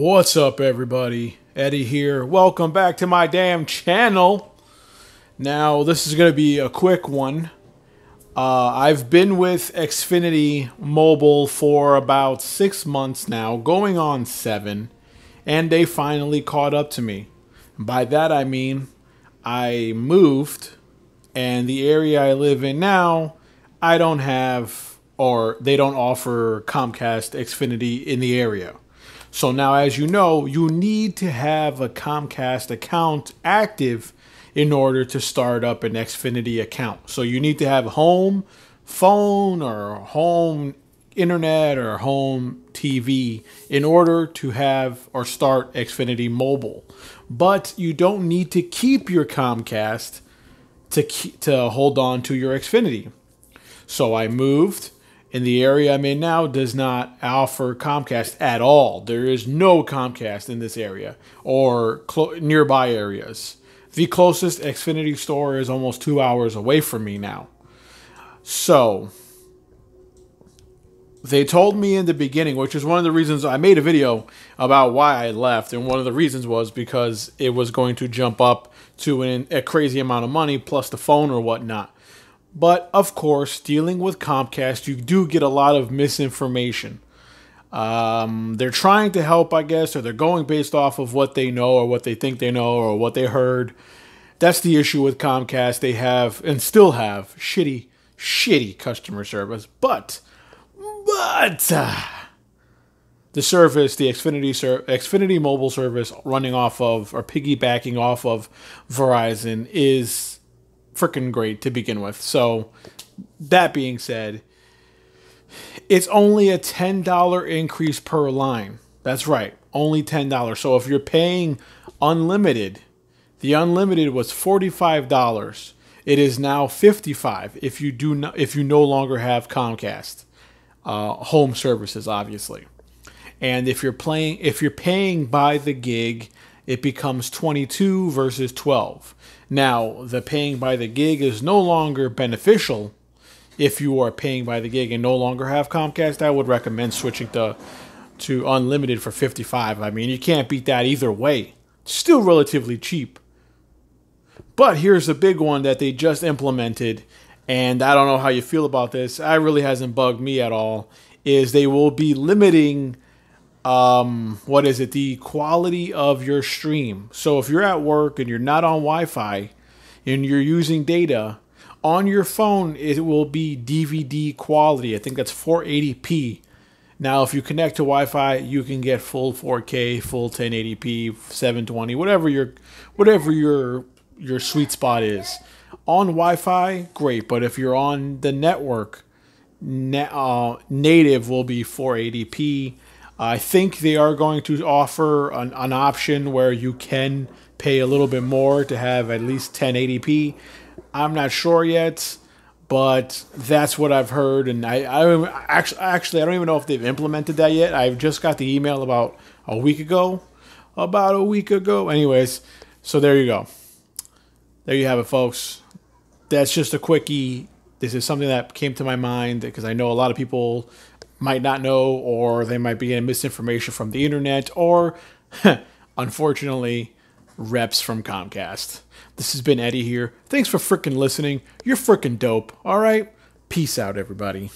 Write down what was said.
What's up, everybody? Eddie here. Welcome back to my damn channel. Now, this is going to be a quick one. I've been with Xfinity Mobile for about 6 months now, going on 7, and they finally caught up to me. By that, I mean I moved, and the area I live in now, I don't have, or they don't offer Comcast Xfinity in the area. So now, as you know, you need to have a Comcast account active in order to start up an Xfinity account. So you need to have home phone or home internet or home TV in order to have or start Xfinity Mobile. But you don't need to keep your Comcast to hold on to your Xfinity. So I moved. And the area I'm in now does not offer Comcast at all. There is no Comcast in this area or nearby areas. The closest Xfinity store is almost 2 hours away from me now. So they told me in the beginning, which is one of the reasons I made a video about why I left. And one of the reasons was because it was going to jump up to a crazy amount of money plus the phone or whatnot. But, of course, dealing with Comcast, you do get a lot of misinformation. They're trying to help, I guess, or they're going based off of what they know or what they think they know or what they heard. That's the issue with Comcast. They have and still have shitty customer service. But the service, the Xfinity Mobile service running off of or piggybacking off of Verizon is freaking great to begin with. So that being said, it's only a $10 increase per line. That's right, only $10. So if you're paying unlimited, the unlimited was $45. It is now $55 if you no longer have Comcast home services, obviously. And if you're paying by the gig, it becomes $22 versus $12. Now, the paying by the gig is no longer beneficial. If you are paying by the gig and no longer have Comcast, I would recommend switching to unlimited for $55. I mean, you can't beat that either way. It's still relatively cheap. But here's the big one that they just implemented, and I don't know how you feel about this. It really hasn't bugged me at all. Is they will be limiting the quality of your stream. So if you're at work and you're not on Wi-Fi and you're using data on your phone, it will be DVD quality. I think that's 480p. Now, if you connect to Wi-Fi, you can get full 4K, full 1080p, 720, whatever your sweet spot is. On Wi-Fi, great, but if you're on the network, native will be 480p. I think they are going to offer an option where you can pay a little bit more to have at least 1080p. I'm not sure yet, but that's what I've heard. And I actually don't even know if they've implemented that yet. I've just got the email about a week ago. Anyways, so there you go. There you have it, folks. That's just a quickie. This is something that came to my mind because I know a lot of people might not know, or they might be getting misinformation from the internet, or, unfortunately, reps from Comcast. This has been Eddie here. Thanks for freaking listening. You're freaking dope, all right? Peace out, everybody.